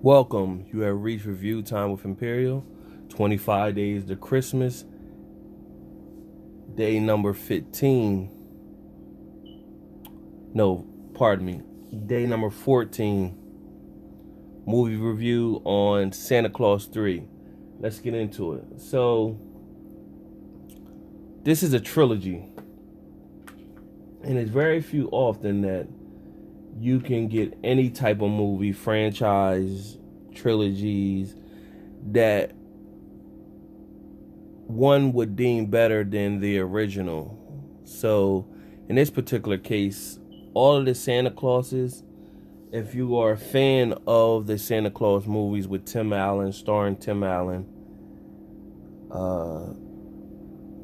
Welcome, you have reached Review Time with Imperial, 25 days to Christmas, day number 15, no, pardon me, day number 14, movie review on Santa Claus 3. Let's get into it. So, this is a trilogy, and it's very few often that you can get any type of movie, franchise, trilogies that one would deem better than the original. So in this particular case, all of the Santa Clauses, if you are a fan of the Santa Claus movies with Tim Allen, starring Tim Allen,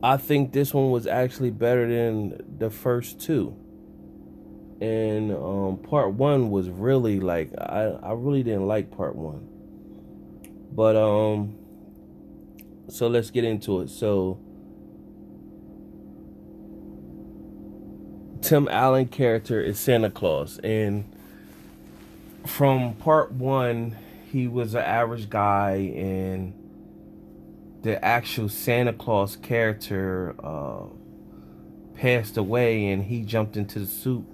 I think this one was actually better than the first two. And part one was really like, I really didn't like part one. But, so let's get into it. So, Tim Allen character is Santa Claus. And from part one, he was an average guy. And the actual Santa Claus character passed away, and he jumped into the soup.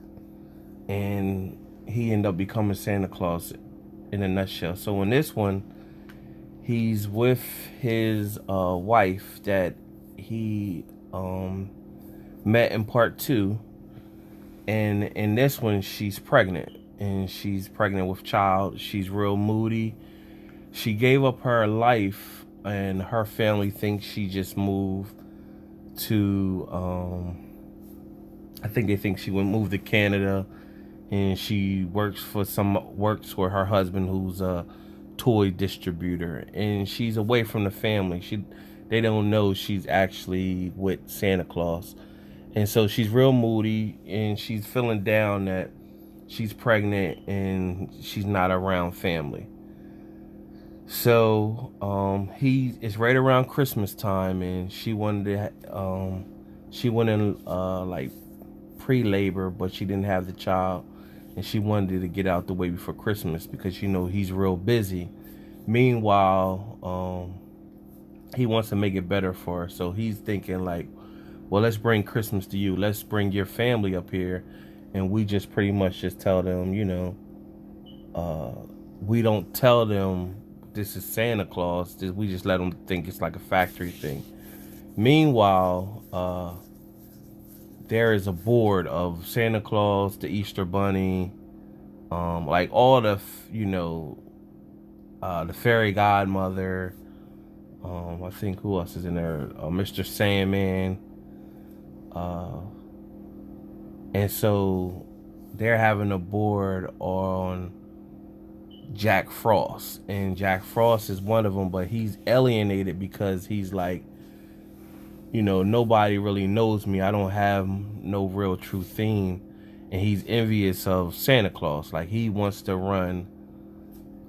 And he ended up becoming Santa Claus in a nutshell. So in this one, he's with his wife that he met in part two. And in this one, she's pregnant. And she's pregnant with child. She's real moody. She gave up her life, and her family thinks she just moved to, I think they think she moved to Canada. And she works for her husband, who's a toy distributor, and she's away from the family. They don't know she's actually with Santa Claus, and so she's real moody, and she's feeling down that she's pregnant and she's not around family. So it's right around Christmas time, and she wanted to she went in like pre-labor, but she didn't have the child. And she wanted to get out the way before Christmas because, you know, he's real busy. Meanwhile, he wants to make it better for her. So he's thinking like, well, let's bring Christmas to you. Let's bring your family up here. And we just pretty much just tell them, you know, we don't tell them this is Santa Claus. We just let them think it's like a factory thing. Meanwhile, there is a board of Santa Claus, the Easter Bunny, like all the, you know, the fairy godmother. I think who else is in there? Mr. Sandman. And so they're having a board on Jack Frost. And Jack Frost is one of them, but he's alienated because he's like, you know, nobody really knows me. I don't have no real true theme. And he's envious of Santa Claus. Like, he wants to run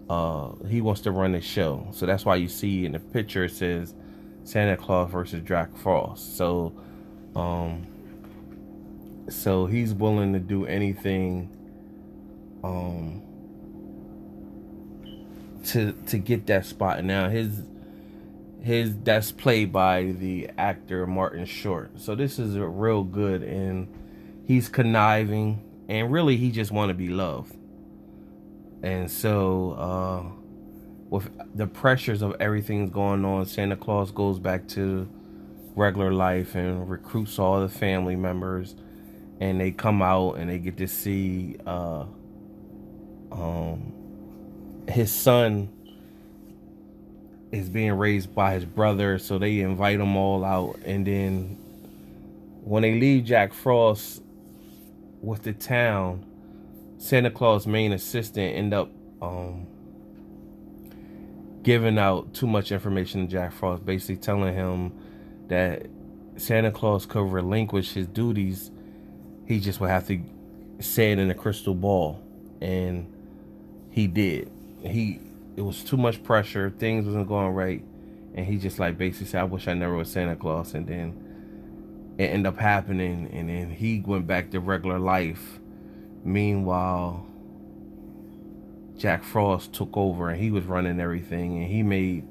the show. So that's why you see in the picture it says Santa Claus versus Jack Frost. So, so he's willing to do anything, to get that spot. Now that's played by the actor Martin Short. So this is a real good, and he's conniving, and really he just want to be loved. And so with the pressures of everything's going on, Santa Claus goes back to regular life and recruits all the family members, and they come out and they get to see his son is being raised by his brother. So they invite them all out. And then when they leave Jack Frost with the town, Santa Claus' main assistant end up giving out too much information to Jack Frost, basically telling him that Santa Claus could relinquish his duties. He just would have to say it in a crystal ball. And he did. It was too much pressure. Things wasn't going right. And he just like basically said, I wish I never was Santa Claus. And then it ended up happening. And then he went back to regular life. Meanwhile, Jack Frost took over and he was running everything, and he made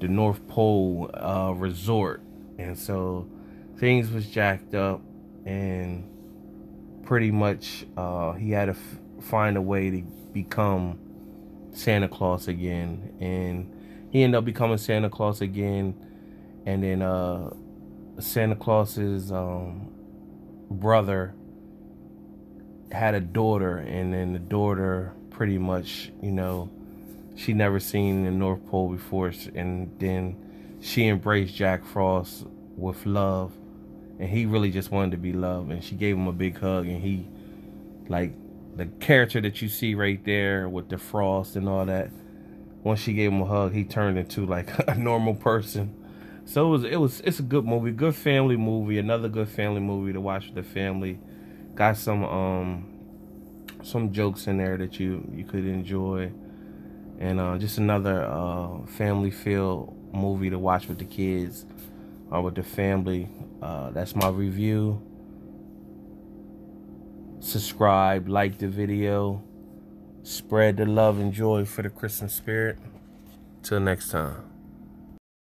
the North Pole resort, and so things was jacked up, and pretty much he had to find a way to become Santa Claus again, and he ended up becoming Santa Claus again. And then Santa Claus's brother had a daughter, and then the daughter pretty much, you know, she never seen the North Pole before, and then she embraced Jack Frost with love, and he really just wanted to be loved, and she gave him a big hug, and he, like, the character that you see right there with the frost and all that, once she gave him a hug, he turned into like a normal person. So it's a good movie, good family movie, another good family movie to watch with the family. Got some jokes in there that you could enjoy. And just another family-filled movie to watch with the kids or with the family. That's my review. Subscribe, like the video. Spread the love and joy for the Christmas spirit. Till next time.